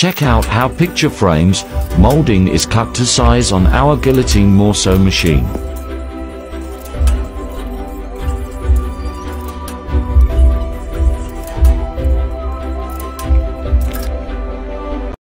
Check out how picture frames molding is cut to size on our guillotine Morso machine.